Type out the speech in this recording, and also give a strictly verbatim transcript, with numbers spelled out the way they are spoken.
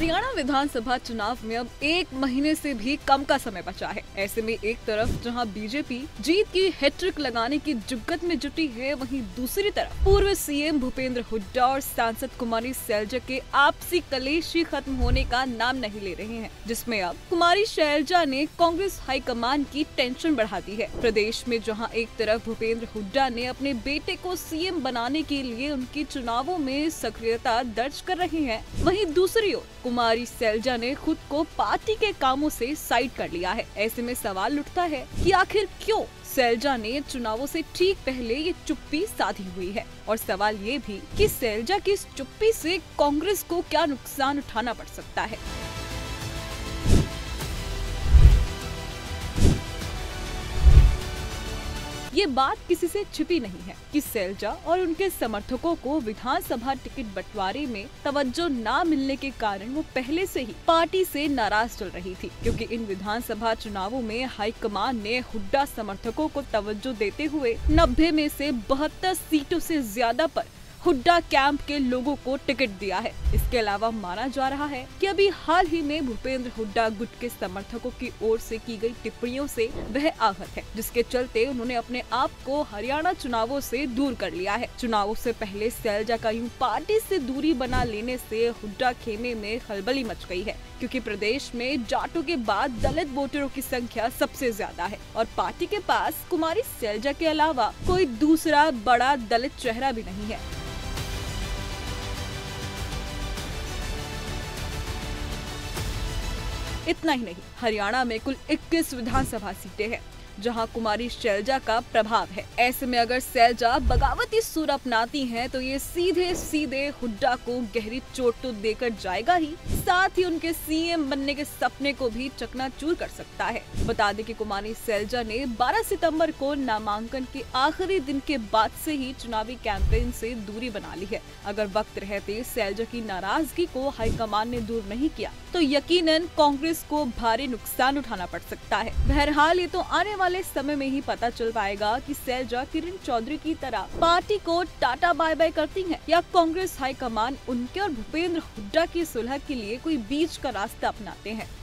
हरियाणा विधानसभा चुनाव में अब एक महीने से भी कम का समय बचा है। ऐसे में एक तरफ जहां बीजेपी जीत की हैट्रिक लगाने की जुगत में जुटी है, वहीं दूसरी तरफ पूर्व सीएम भूपेंद्र हुड्डा और सांसद कुमारी शैलजा के आपसी कलेश ही खत्म होने का नाम नहीं ले रहे हैं, जिसमें अब कुमारी शैलजा ने कांग्रेस हाईकमान की टेंशन बढ़ा दी है। प्रदेश में जहाँ एक तरफ भूपेंद्र हुड्डा ने अपने बेटे को सीएम बनाने के लिए उनकी चुनावों में सक्रियता दर्ज कर रहे हैं, वहीं दूसरी ओर कुमारी शैलजा ने खुद को पार्टी के कामों से साइड कर लिया है। ऐसे में सवाल उठता है कि आखिर क्यों शैलजा ने चुनावों से ठीक पहले ये चुप्पी साधी हुई है, और सवाल ये भी कि शैलजा की इस चुप्पी से कांग्रेस को क्या नुकसान उठाना पड़ सकता है। ये बात किसी से छिपी नहीं है कि शैलजा और उनके समर्थकों को विधानसभा टिकट बंटवारे में तवज्जो ना मिलने के कारण वो पहले से ही पार्टी से नाराज चल रही थी, क्योंकि इन विधानसभा चुनावों में हाईकमान ने हुड्डा समर्थकों को तवज्जो देते हुए नब्बे में से बहत्तर सीटों से ज्यादा पर हुड्डा कैंप के लोगों को टिकट दिया है। इसके अलावा माना जा रहा है कि अभी हाल ही में भूपेंद्र हुड्डा गुट के समर्थकों की ओर से की गई टिप्पणियों से वह आहत है, जिसके चलते उन्होंने अपने आप को हरियाणा चुनावों से दूर कर लिया है। चुनावों से पहले शैलजा का यूं पार्टी से दूरी बना लेने से हुड्डा खेमे में खलबली मच गई है, क्योंकि प्रदेश में जाटों के बाद दलित वोटरों की संख्या सबसे ज्यादा है और पार्टी के पास कुमारी शैलजा के अलावा कोई दूसरा बड़ा दलित चेहरा भी नहीं है। इतना ही नहीं, हरियाणा में कुल इक्कीस विधानसभा सीटें हैं जहां कुमारी शैलजा का प्रभाव है। ऐसे में अगर शैलजा बगावती सुर अपनाती हैं तो ये सीधे सीधे हुड्डा को गहरी चोट तो देकर जाएगा ही, साथ ही उनके सीएम बनने के सपने को भी चकनाचूर कर सकता है। बता दें कि कुमारी शैलजा ने बारह सितंबर को नामांकन के आखिरी दिन के बाद से ही चुनावी कैंपेन से दूरी बना ली है। अगर वक्त रहते शैलजा की नाराजगी को हाईकमान ने दूर नहीं किया तो यकीनन कांग्रेस को भारी नुकसान उठाना पड़ सकता है। बहरहाल ये तो आने वाले समय में ही पता चल पाएगा कि शैलजा किरण चौधरी की तरह पार्टी को टाटा बाय बाय करती हैं या कांग्रेस हाईकमान उनके और भूपेंद्र हुड्डा की सुलह के लिए कोई बीच का रास्ता अपनाते हैं।